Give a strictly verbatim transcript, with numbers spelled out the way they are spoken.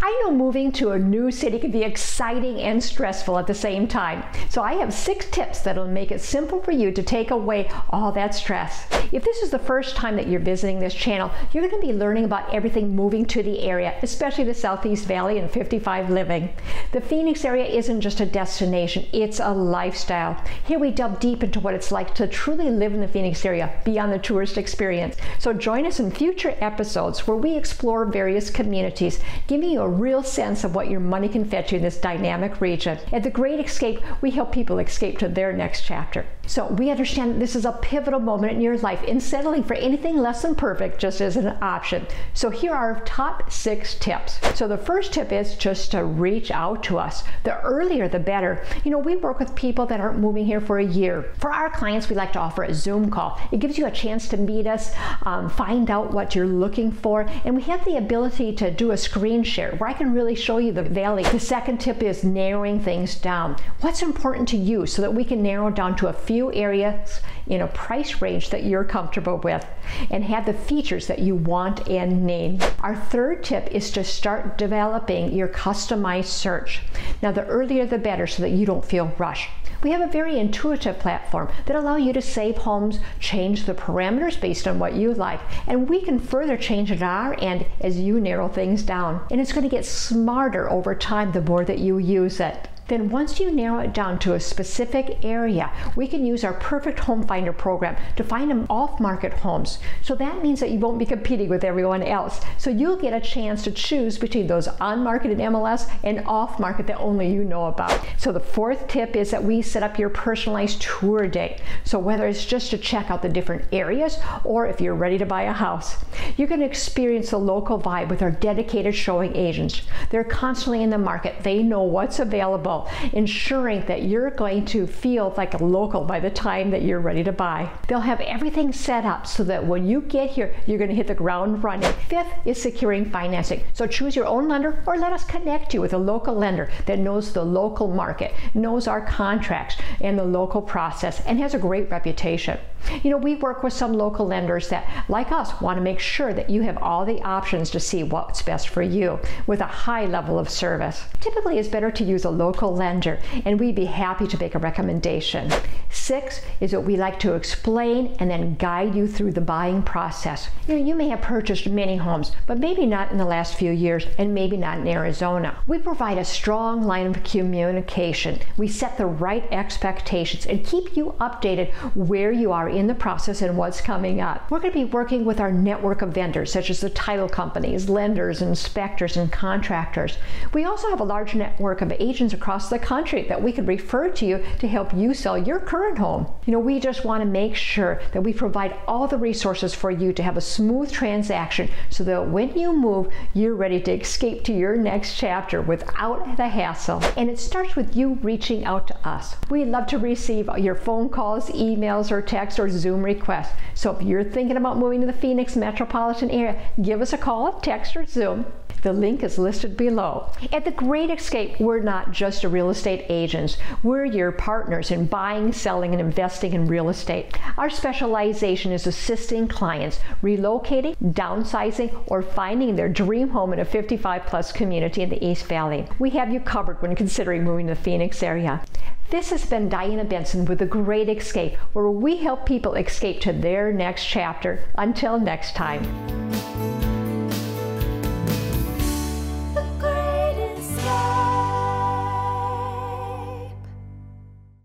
I know moving to a new city can be exciting and stressful at the same time, so I have six tips that'll make it simple for you to take away all that stress. If this is the first time that you're visiting this channel, you're going to be learning about everything moving to the area, especially the Southeast Valley and fifty-five living. The Phoenix area isn't just a destination, it's a lifestyle. Here we delve deep into what it's like to truly live in the Phoenix area beyond the tourist experience. So join us in future episodes where we explore various communities, giving you a real sense of what your money can fetch you in this dynamic region. At The Great Escape, we help people escape to their next chapter. So we understand that this is a pivotal moment in your life, and settling for anything less than perfect just isn't an option. So here are our top six tips. So the first tip is just to reach out to us. The earlier the better. You know, we work with people that aren't moving here for a year. For our clients, we like to offer a Zoom call. It gives you a chance to meet us, um, find out what you're looking for, and we have the ability to do a screen share where I can really show you the valley. The second tip is narrowing things down. What's important to you so that we can narrow down to a few areas in a price range that you're comfortable with and have the features that you want and need. Our third tip is to start developing your customized search. Now, the earlier the better so that you don't feel rushed. We have a very intuitive platform that allows you to save homes, change the parameters based on what you like, and we can further change at our end as you narrow things down. And it's going to get smarter over time the more that you use it. Then once you narrow it down to a specific area, we can use our perfect home finder program to find them off-market homes. So that means that you won't be competing with everyone else. So you'll get a chance to choose between those on-market in M L S and off-market that only you know about. So the fourth tip is that we set up your personalized tour day. So whether it's just to check out the different areas or if you're ready to buy a house, you're going to experience the local vibe with our dedicated showing agents. They're constantly in the market. They know what's available, ensuring that you're going to feel like a local by the time that you're ready to buy. They'll have everything set up so that when you get here, you're going to hit the ground running. Fifth is securing financing. So choose your own lender or let us connect you with a local lender that knows the local market, knows our contracts and the local process, and has a great reputation. You know, we work with some local lenders that, like us, want to make sure that you have all the options to see what's best for you with a high level of service. Typically, it's better to use a local lender, and we'd be happy to make a recommendation. Six is what we like to explain and then guide you through the buying process. You know, you may have purchased many homes, but maybe not in the last few years, and maybe not in Arizona. We provide a strong line of communication. We set the right expectations and keep you updated where you are in the process and what's coming up. We're going to be working with our network of vendors, such as the title companies, lenders, inspectors, and contractors. We also have a large network of agents across the country that we could refer to you to help you sell your current home. You know, we just want to make sure that we provide all the resources for you to have a smooth transaction so that when you move, you're ready to escape to your next chapter without the hassle. And it starts with you reaching out to us. We love to receive your phone calls, emails, or texts, or Zoom requests. So if you're thinking about moving to the Phoenix metropolitan area, give us a call, text, or Zoom. The link is listed below. At The Great Escape, we're not just a real estate agent. We're your partners in buying, selling, and investing in real estate. Our specialization is assisting clients relocating, downsizing, or finding their dream home in a fifty-five plus community in the East Valley. We have you covered when considering moving to the Phoenix area. This has been Diana Benson with The Great Escape, where we help people escape to their next chapter. Until next time.